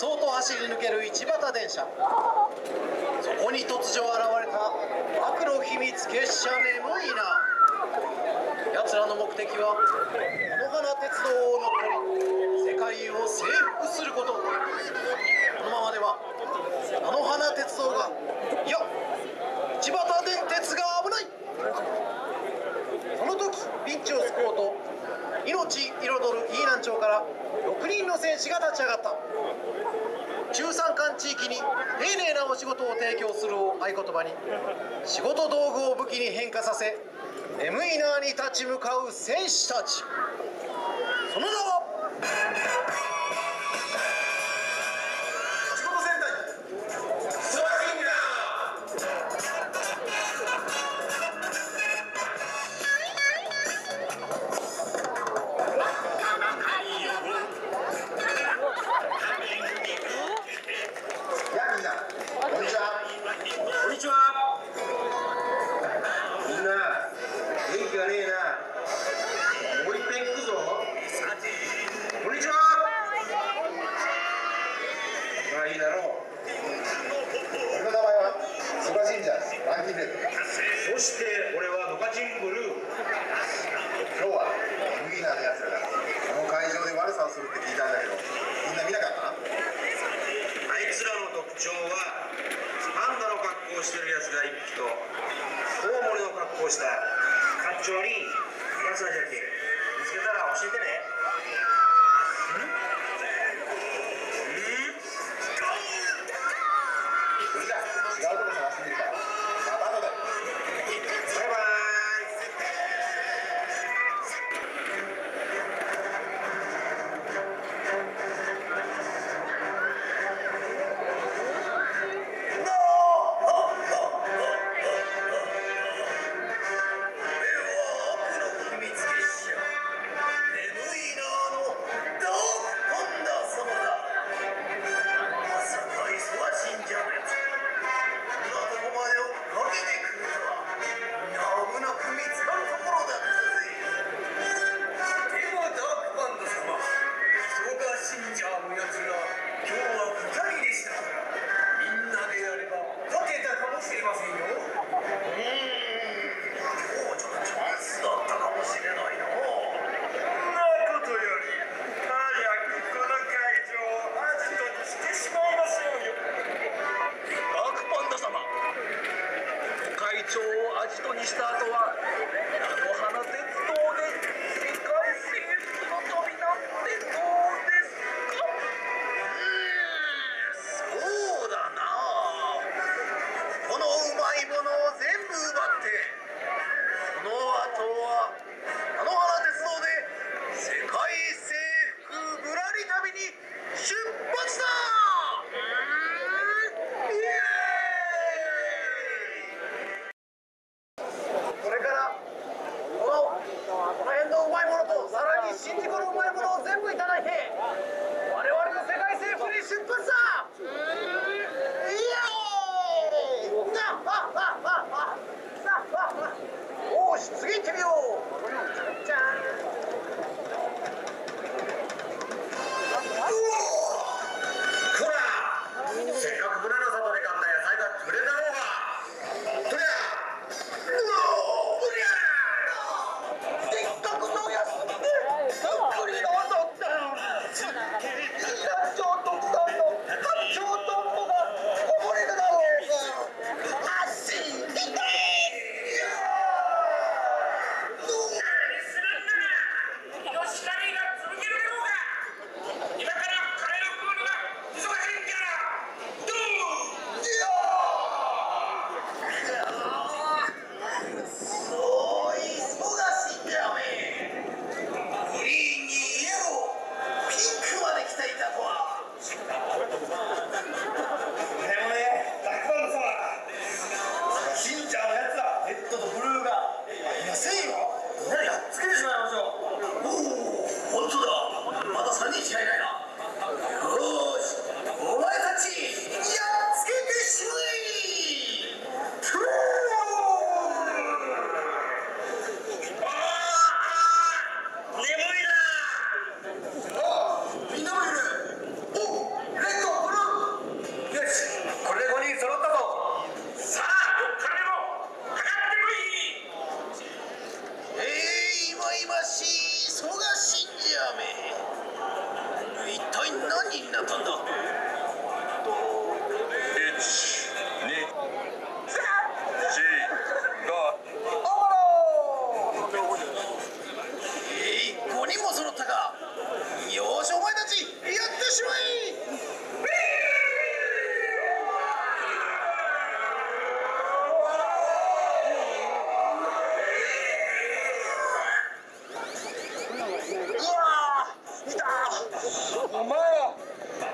そうと走り抜ける一畑電車。そこに突如現れた悪の秘密結社ネモイナ。奴らの目的は野花鉄道を乗っ取り世界を征服すること。このままでは菜の花鉄道が、いや一畑電鉄が危ない。その時ピンチを救おうと命彩る飯南町から6人の戦士が立ち上がった。中山間地域に丁寧なお仕事を提供するを合言葉に仕事道具を武器に変化させネムイナーに立ち向かう戦士たち。その名は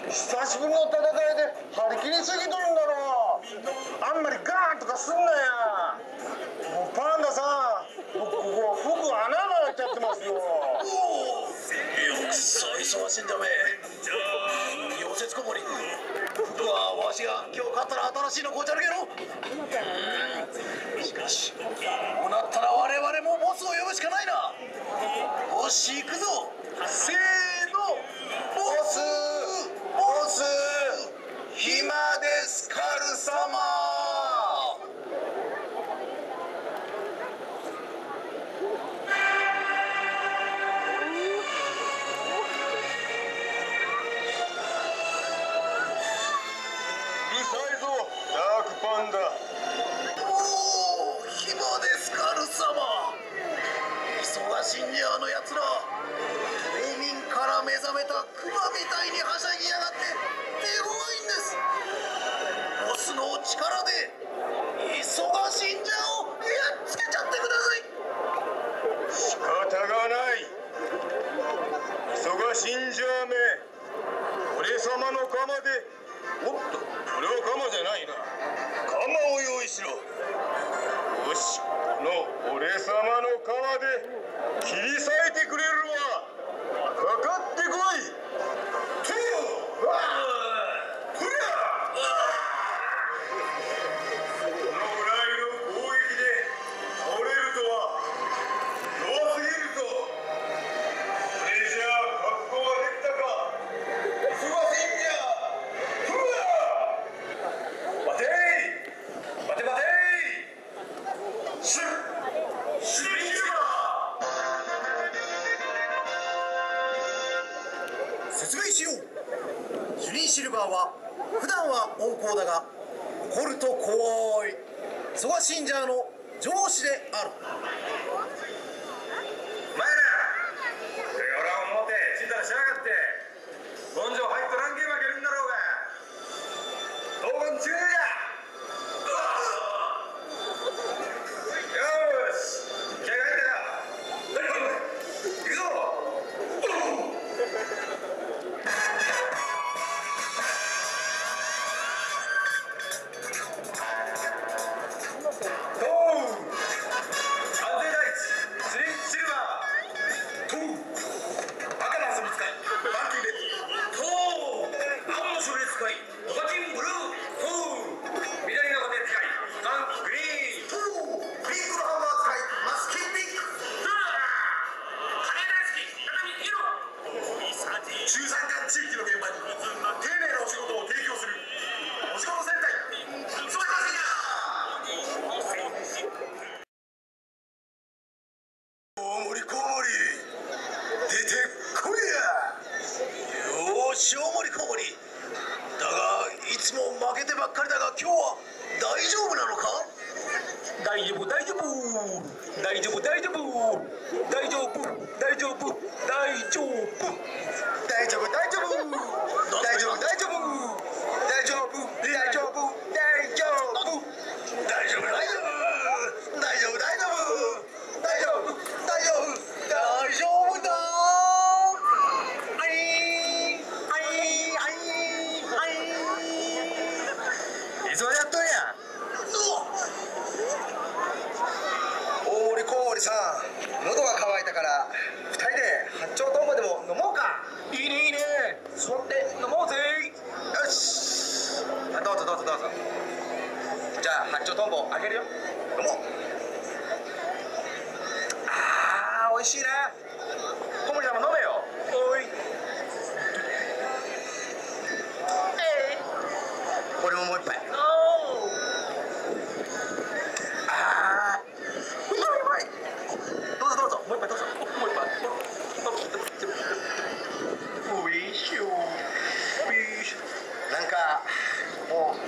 久しぶりの戦いで張り切りすぎとるんだろう。あんまりガーンとかすんなや。もうパンダさん、僕穴が開いちゃってますよ。おお、よくそ忙しいんだめ。溶接こもり。うわ、わしが今日勝ったら新しいのこじゃるけろ。しかし、こうなったら我々もボスを呼ぶしかないな。よし、行くぞ。せーの、ボス。暇ですカル様。シルバーは普段は温厚だが怒ると怖いソガシンジャーの上司である。お前ら、手柄を持ってちんたらしやがって根性入っとらんけ負けるんだろうが当番中だ。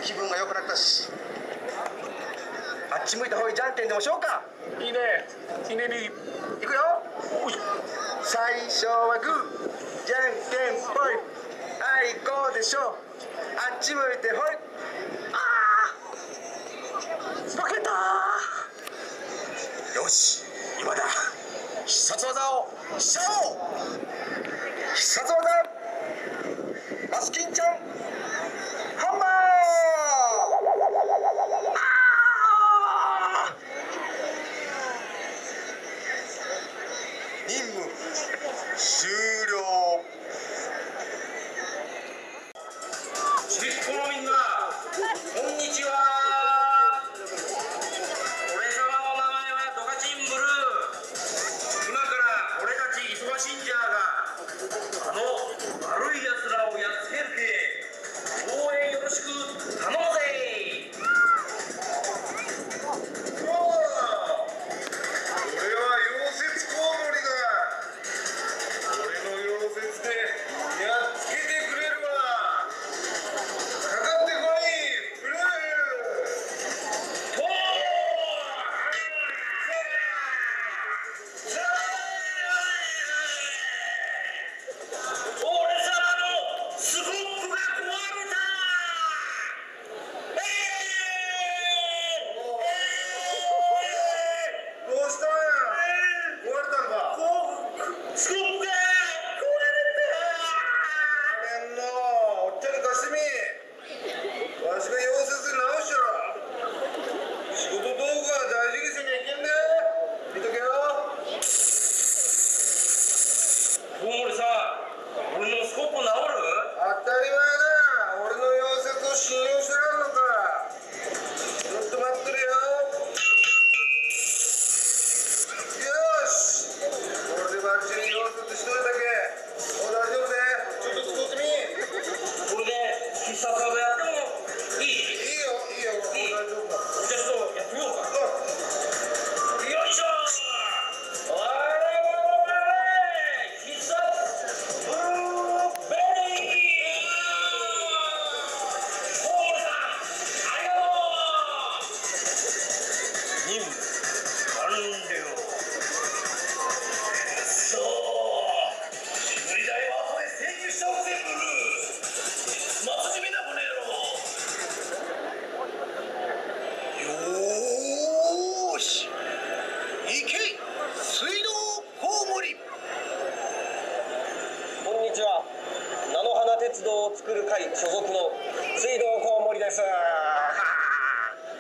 気分が良くなったし、あっち向いた方がいいじゃんけんでもしようか。いいね、ひねりいくよ。最初はグーじゃんけんぽい、あいこうでしょ、あっち向いてほい。あー、負けたー。よし、今だ、必殺技をしちゃおう。必殺技マスキンちゃんハンマー。あー、任務終了。ちびっこのみんな、こんにちは。鉄道を作る会所属の水道コウモリです。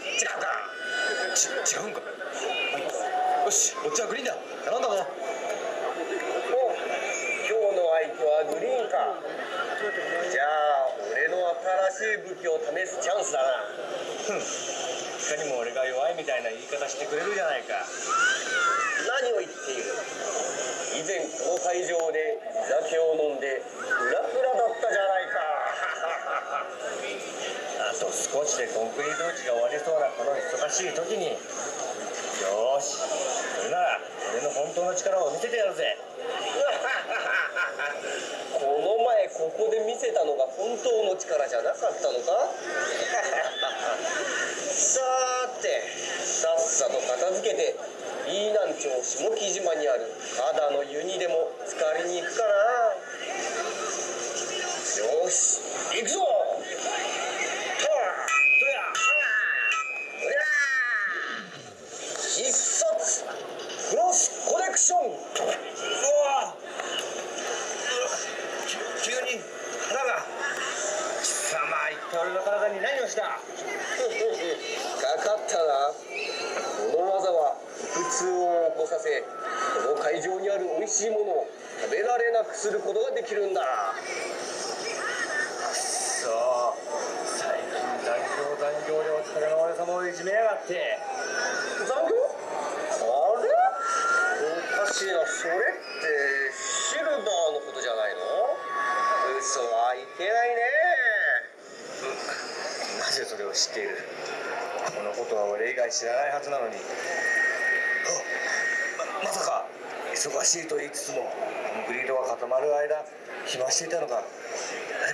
違うか。違うんか。はい、よし、こっちはグリーンだ。頼んだぞ。お、今日の相手はグリーンか。じゃあ俺の新しい武器を試すチャンスだな。いかにも俺が弱いみたいな言い方してくれるじゃないか。何を言っている。以前この会場で酒を飲んでフラフラだったじゃないか。あと少しでコンクリート打ちが終わりそうなこの忙しい時に、よーし、それなら俺の本当の力を見せてやるぜ。この前ここで見せたのが本当の力じゃなかったのか。さーて、さっさと片付けて飯南町下木島にある肌の湯にでも浸かりに行くかな。よし、行くぞ。必殺クロスコネクション。うわ、急に腹が。貴様、一体俺の体に何をした。かかったな。この技は腹痛を起こさせ、この会場にある美味しいものを食べられなくすることができるんだ。くそー、最近残業でお疲れの俺様をいじめやがって。残業？あれ？おかしいな、それってシルバーのことじゃないの？嘘はいけないね。なぜそれを知っている。このことは俺以外知らないはずなのに。まさか忙しいと言いつつもコンクリートが固まる間暇していたのか。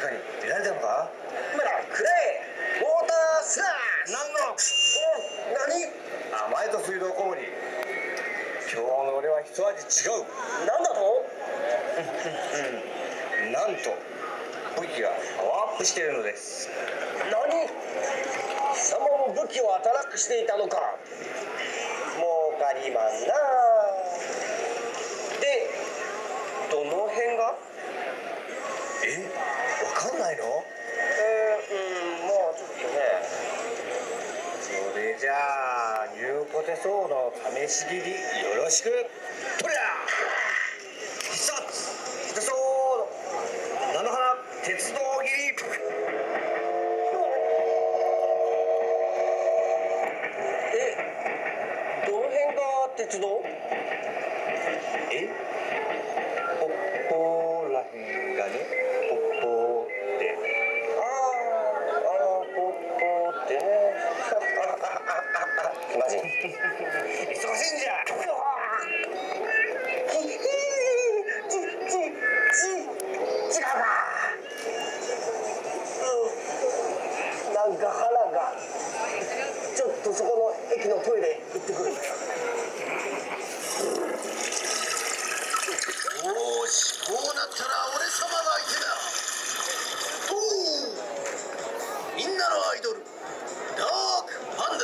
誰かに見られたのか。今だ、くらえウォーター。一味違う。なんだとなんと武器がパワーアップしているのです。何、貴様も武器を新しくしていたのか。儲かりまんな。で、どの辺がわかんないの？まあちょっとね。それじゃあゆうこ手相の試し切りよろしく。とりゃー必殺手相菜の花鉄道切り。どの辺が鉄道？ここら辺がね。マジ忙しいんじゃ。違うか。なんか腹が。ちょっとそこの駅のトイレ行ってくる。よし、こうなったら俺様が相手だ。おお、みんなのアイドルダークパンダ。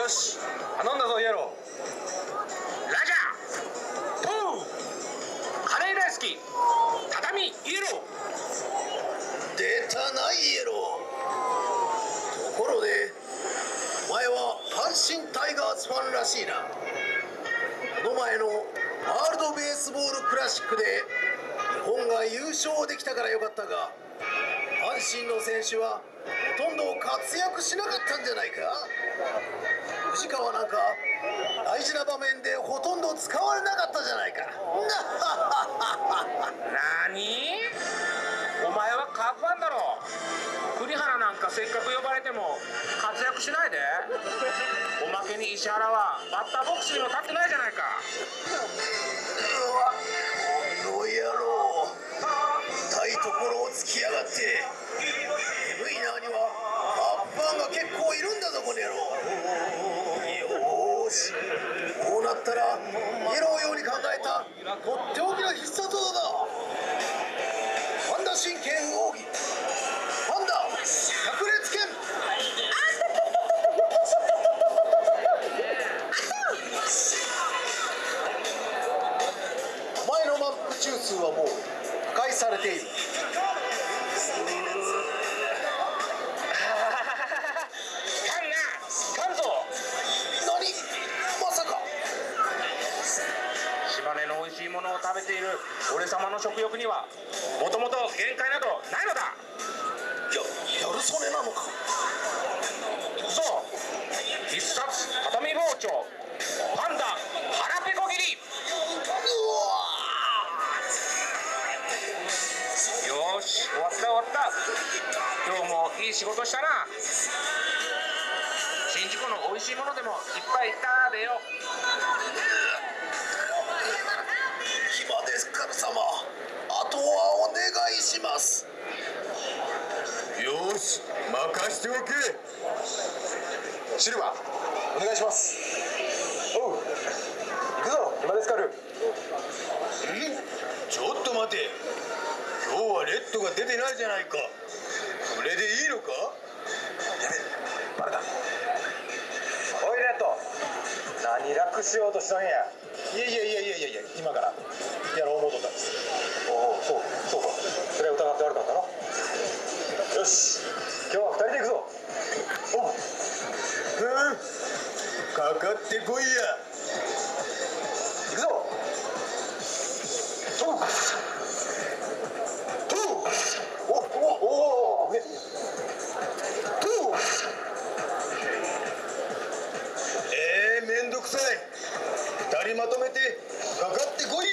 よし、頼んだぞイエロー。ラジャーポンカレー大好き畳イエロー。出たなイエロー。ところでお前は阪神タイガースファンらしいな。この前のワールドベースボールクラシックで日本が優勝できたからよかったが、阪神の選手はほとんど活躍しなかったんじゃないか。藤川なんか大事な場面でほとんど使われなかったじゃないか。なに？お前はカープファンだろ。栗原なんかせっかく呼ばれても活躍しないで。おまけに石原はバッターボックスにも立ってないじゃないか。うわ、この野郎、痛いところを突きやがって。エブイナーにはファンが結構いるんだぞこの野郎。よーし、こうなったらイエロー用に考えたとっておきの必殺技だ。パンダ神経奥義パンダ百裂拳。お前のマップ中枢はもう破壊されている。食べている俺様の食欲にはもともと限界などないのだ。やるそれなのか。そう、必殺畳包丁パンダ腹ペコ切り。うわ、よし、終わった終わった。今日もいい仕事したな。宍道湖の美味しいものでもいっぱい食べよう。神様、あとはお願いします。よし、任しておけ。シルバー、お願いします。おう、行くぞ今ですかる。ちょっと待て、今日はレッドが出てないじゃないか。これでいいのか。やべ、バレた。おいレッド、何楽しようとしたんや。いや今からやろう思うとったんです。おお、そうか、それは疑って悪かったな。よし、今日は2人で行くぞ。おう、かかってこいや。行くぞ。おう、ね、めんどくさい。2人まとめてかかってこいや。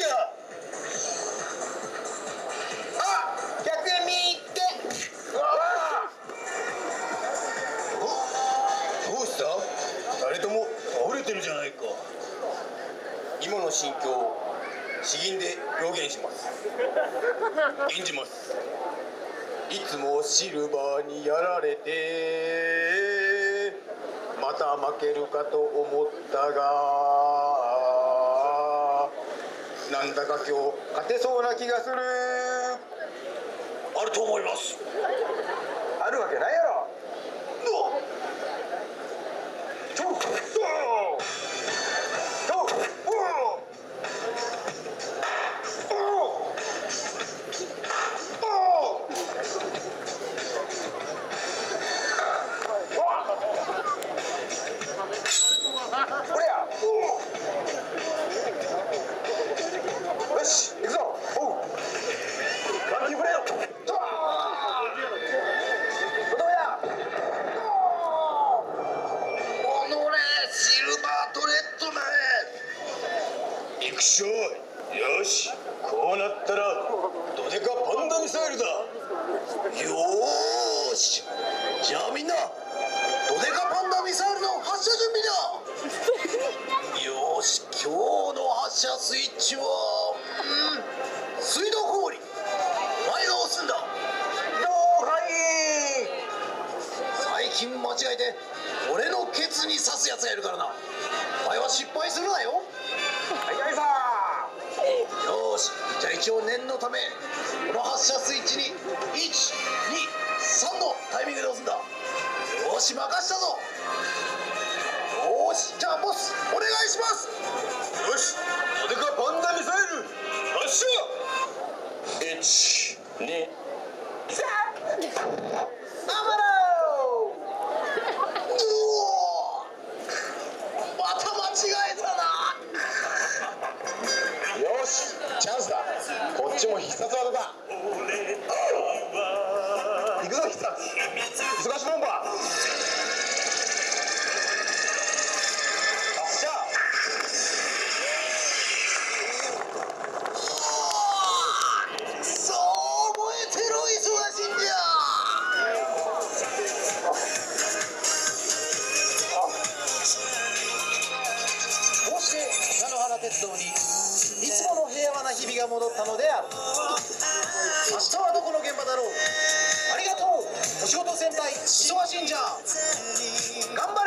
今の心境を詩吟で表現します。演じます。いつもシルバーにやられてまた負けるかと思ったがなんだか今日勝てそうな気がする。あると思います。あるわけないやろ。よし、こうなったらドデカパンダミサイルだ。よーし、じゃあみんなドデカパンダミサイルの発射準備だ。よーし、今日の発射スイッチは水道氷。前が押すんだ。最近間違えて俺のケツに刺すやつがいるからな。お前は失敗するなよ。はいさー。よし、じゃあ一応念のためこの発射スイッチに1、2、3のタイミングで押すんだ。よし、任したぞ。よし、じゃあボスお願いします。よし、ドデカパンダミサイル発射。1、2、3。チャンスだ。こっちも必殺技だ。行くぞ必殺。忙しボンバー。発射。そう燃えてろ忙しいんじゃ。こうして菜の花鉄道にいつもの平和な日々が戻ったのである。明日はどこの現場だろう。ありがとうお仕事先輩忙しいんじゃ。頑張れ。